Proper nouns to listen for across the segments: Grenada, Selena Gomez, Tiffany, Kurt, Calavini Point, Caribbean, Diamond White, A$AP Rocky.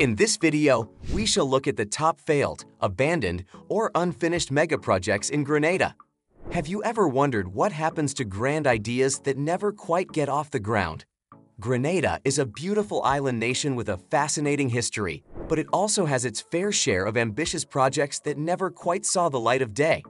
In this video, we shall look at the top failed, abandoned, or unfinished megaprojects in Grenada. Have you ever wondered what happens to grand ideas that never quite get off the ground? Grenada is a beautiful island nation with a fascinating history, but it also has its fair share of ambitious projects that never quite saw the light of day.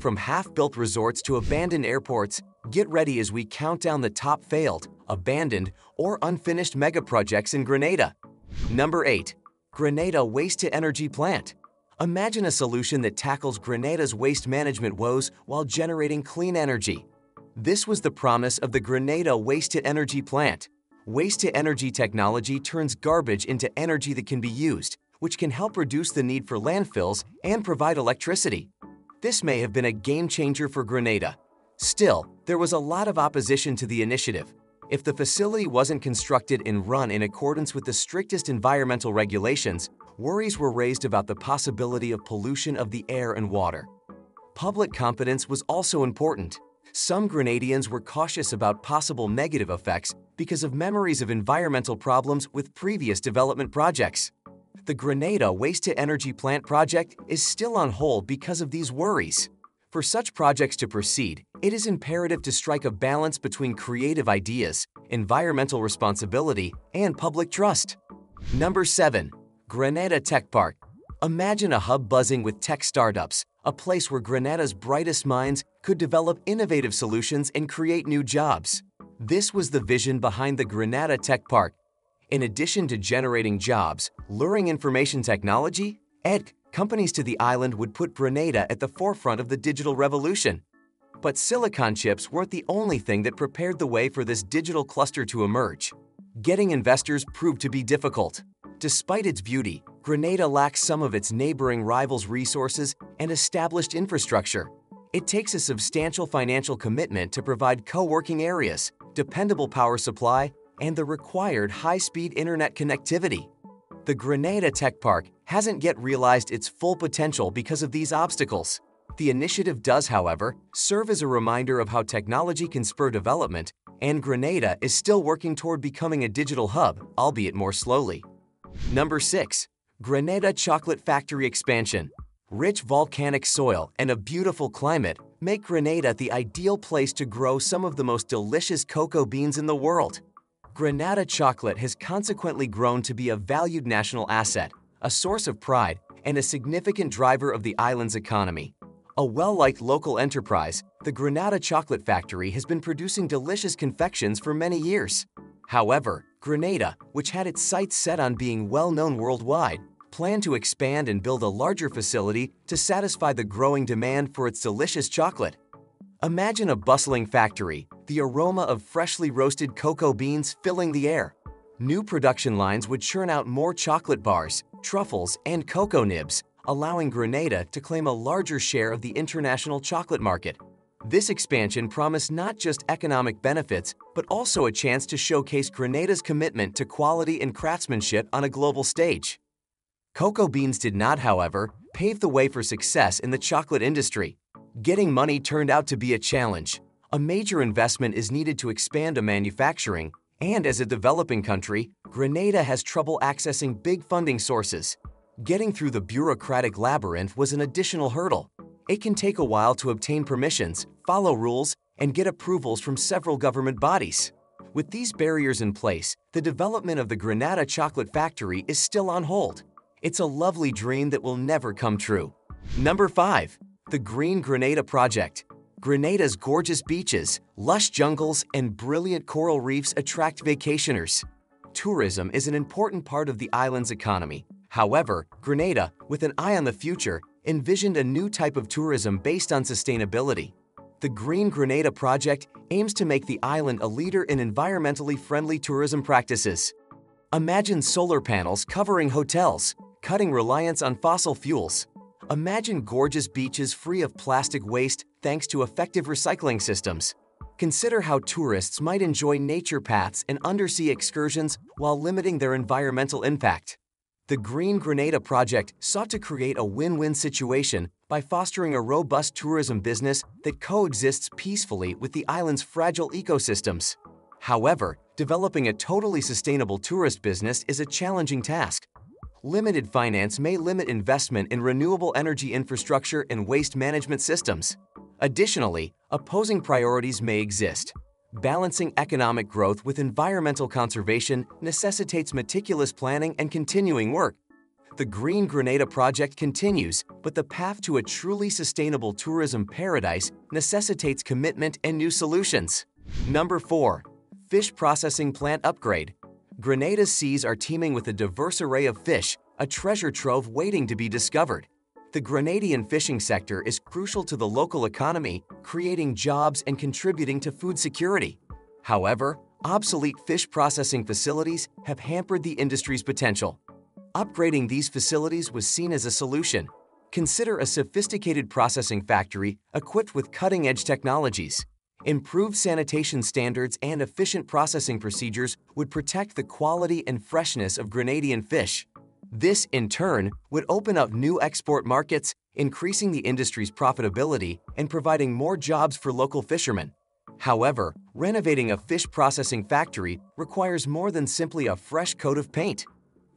From half-built resorts to abandoned airports, get ready as we count down the top failed, abandoned, or unfinished megaprojects in Grenada. Number 8. Grenada Waste-to-Energy Plant. Imagine a solution that tackles Grenada's waste management woes while generating clean energy. This was the promise of the Grenada Waste-to-Energy Plant. Waste-to-energy technology turns garbage into energy that can be used, which can help reduce the need for landfills and provide electricity. This may have been a game-changer for Grenada. Still, there was a lot of opposition to the initiative. If the facility wasn't constructed and run in accordance with the strictest environmental regulations, worries were raised about the possibility of pollution of the air and water. Public confidence was also important. Some Grenadians were cautious about possible negative effects because of memories of environmental problems with previous development projects. The Grenada Waste-to-Energy Plant project is still on hold because of these worries. For such projects to proceed, it is imperative to strike a balance between creative ideas, environmental responsibility, and public trust. Number 7. Grenada Tech Park. Imagine a hub buzzing with tech startups, a place where Grenada's brightest minds could develop innovative solutions and create new jobs. This was the vision behind the Grenada Tech Park. In addition to generating jobs, luring information technology, EdTech companies to the island would put Grenada at the forefront of the digital revolution. But silicon chips weren't the only thing that prepared the way for this digital cluster to emerge. Getting investors proved to be difficult. Despite its beauty, Grenada lacks some of its neighboring rivals' resources and established infrastructure. It takes a substantial financial commitment to provide co-working areas, dependable power supply, and the required high-speed internet connectivity. The Grenada Tech Park hasn't yet realized its full potential because of these obstacles. The initiative does, however, serve as a reminder of how technology can spur development, and Grenada is still working toward becoming a digital hub, albeit more slowly. Number 6. Grenada Chocolate Factory Expansion. Rich volcanic soil and a beautiful climate make Grenada the ideal place to grow some of the most delicious cocoa beans in the world. Grenada chocolate has consequently grown to be a valued national asset, a source of pride, and a significant driver of the island's economy. A well-liked local enterprise, the Grenada Chocolate Factory has been producing delicious confections for many years. However, Grenada, which had its sights set on being well-known worldwide, planned to expand and build a larger facility to satisfy the growing demand for its delicious chocolate. Imagine a bustling factory, the aroma of freshly roasted cocoa beans filling the air. New production lines would churn out more chocolate bars, truffles, and cocoa nibs, allowing Grenada to claim a larger share of the international chocolate market. This expansion promised not just economic benefits, but also a chance to showcase Grenada's commitment to quality and craftsmanship on a global stage. Cocoa beans did not, however, pave the way for success in the chocolate industry. Getting money turned out to be a challenge. A major investment is needed to expand a manufacturing, and as a developing country, Grenada has trouble accessing big funding sources. Getting through the bureaucratic labyrinth was an additional hurdle. It can take a while to obtain permissions, follow rules, and get approvals from several government bodies. With these barriers in place, the development of the Grenada Chocolate Factory is still on hold. It's a lovely dream that will never come true. Number 5. The Green Grenada Project. Grenada's gorgeous beaches, lush jungles, and brilliant coral reefs attract vacationers. Tourism is an important part of the island's economy. However, Grenada, with an eye on the future, envisioned a new type of tourism based on sustainability. The Green Grenada Project aims to make the island a leader in environmentally friendly tourism practices. Imagine solar panels covering hotels, cutting reliance on fossil fuels. Imagine gorgeous beaches free of plastic waste thanks to effective recycling systems. Consider how tourists might enjoy nature paths and undersea excursions while limiting their environmental impact. The Green Grenada Project sought to create a win-win situation by fostering a robust tourism business that coexists peacefully with the island's fragile ecosystems. However, developing a totally sustainable tourist business is a challenging task. Limited finance may limit investment in renewable energy infrastructure and waste management systems. Additionally, opposing priorities may exist. Balancing economic growth with environmental conservation necessitates meticulous planning and continuing work. The Green Grenada project continues, but the path to a truly sustainable tourism paradise necessitates commitment and new solutions. Number 4. Fish processing plant upgrade. Grenada's seas are teeming with a diverse array of fish, a treasure trove waiting to be discovered. The Grenadian fishing sector is crucial to the local economy, creating jobs and contributing to food security. However, obsolete fish processing facilities have hampered the industry's potential. Upgrading these facilities was seen as a solution. Consider a sophisticated processing factory equipped with cutting-edge technologies. Improved sanitation standards and efficient processing procedures would protect the quality and freshness of Grenadian fish. This, in turn, would open up new export markets, increasing the industry's profitability and providing more jobs for local fishermen. However, renovating a fish processing factory requires more than simply a fresh coat of paint.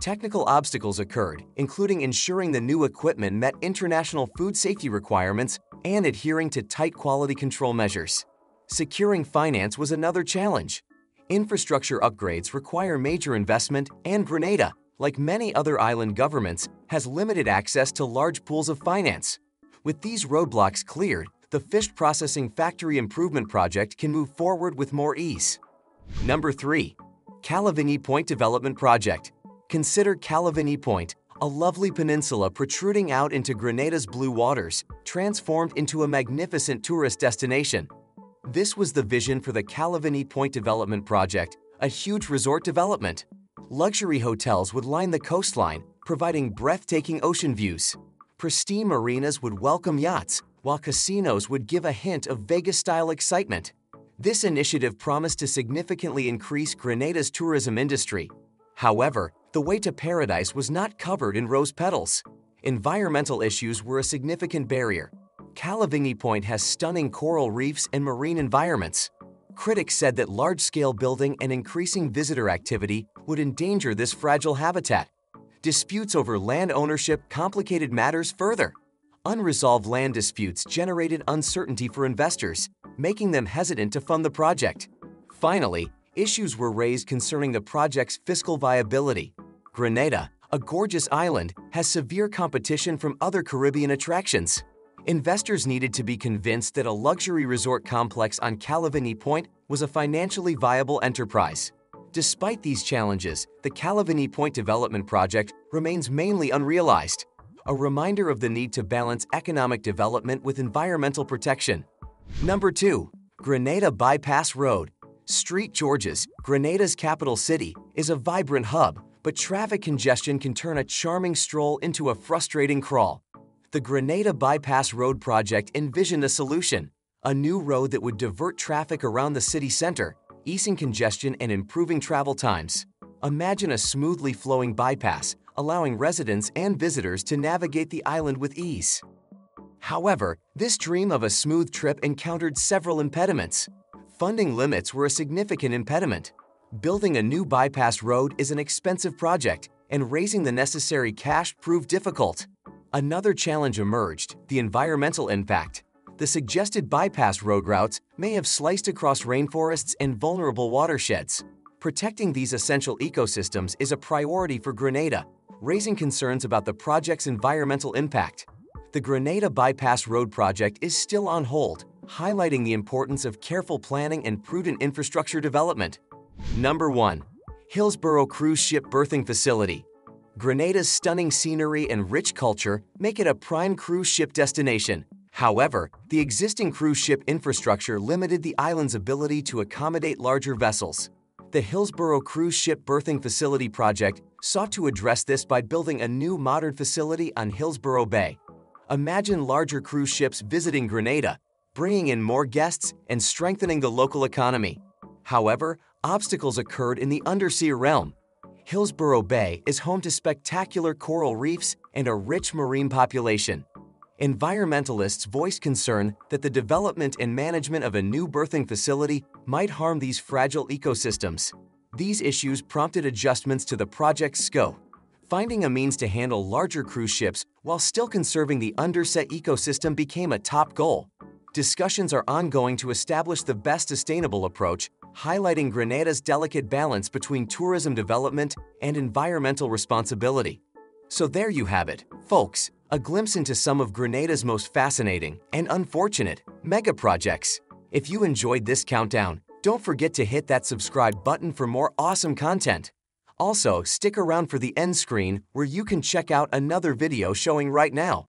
Technical obstacles occurred, including ensuring the new equipment met international food safety requirements and adhering to tight quality control measures. Securing finance was another challenge. Infrastructure upgrades require major investment, and Grenada, like many other island governments, has limited access to large pools of finance. With these roadblocks cleared, the fish processing factory improvement project can move forward with more ease. Number 3. Calavini Point Development Project. Consider Calavini Point, a lovely peninsula protruding out into Grenada's blue waters, transformed into a magnificent tourist destination. This was the vision for the Calavini Point Development Project, a huge resort development. Luxury hotels would line the coastline, providing breathtaking ocean views. Pristine marinas would welcome yachts, while casinos would give a hint of Vegas-style excitement. This initiative promised to significantly increase Grenada's tourism industry. However, the way to paradise was not covered in rose petals. Environmental issues were a significant barrier. Calavini Point has stunning coral reefs and marine environments. Critics said that large-scale building and increasing visitor activity would endanger this fragile habitat. Disputes over land ownership complicated matters further. Unresolved land disputes generated uncertainty for investors, making them hesitant to fund the project. Finally, issues were raised concerning the project's fiscal viability. Grenada, a gorgeous island, has severe competition from other Caribbean attractions. Investors needed to be convinced that a luxury resort complex on Calavini Point was a financially viable enterprise. Despite these challenges, the Calavini Point development project remains mainly unrealized, a reminder of the need to balance economic development with environmental protection. Number 2. Grenada Bypass Road. Street Georges, Grenada's capital city, is a vibrant hub, but traffic congestion can turn a charming stroll into a frustrating crawl. The Grenada Bypass Road project envisioned a solution, a new road that would divert traffic around the city center, easing congestion and improving travel times. Imagine a smoothly flowing bypass, allowing residents and visitors to navigate the island with ease. However, this dream of a smooth trip encountered several impediments. Funding limits were a significant impediment. Building a new bypass road is an expensive project, and raising the necessary cash proved difficult. Another challenge emerged, the environmental impact. The suggested bypass road routes may have sliced across rainforests and vulnerable watersheds. Protecting these essential ecosystems is a priority for Grenada, raising concerns about the project's environmental impact. The Grenada Bypass Road project is still on hold, highlighting the importance of careful planning and prudent infrastructure development. Number 1. Hillsborough Cruise Ship Berthing Facility. Grenada's stunning scenery and rich culture make it a prime cruise ship destination. However, the existing cruise ship infrastructure limited the island's ability to accommodate larger vessels. The Hillsborough Cruise Ship Berthing Facility project sought to address this by building a new modern facility on Hillsborough Bay. Imagine larger cruise ships visiting Grenada, bringing in more guests and strengthening the local economy. However, obstacles occurred in the undersea realm. Hillsborough Bay is home to spectacular coral reefs and a rich marine population. Environmentalists voiced concern that the development and management of a new berthing facility might harm these fragile ecosystems. These issues prompted adjustments to the project's scope. Finding a means to handle larger cruise ships while still conserving the undersea ecosystem became a top goal. Discussions are ongoing to establish the best sustainable approach, highlighting Grenada's delicate balance between tourism development and environmental responsibility. So there you have it, folks, a glimpse into some of Grenada's most fascinating and unfortunate mega projects. If you enjoyed this countdown, don't forget to hit that subscribe button for more awesome content. Also, stick around for the end screen where you can check out another video showing right now.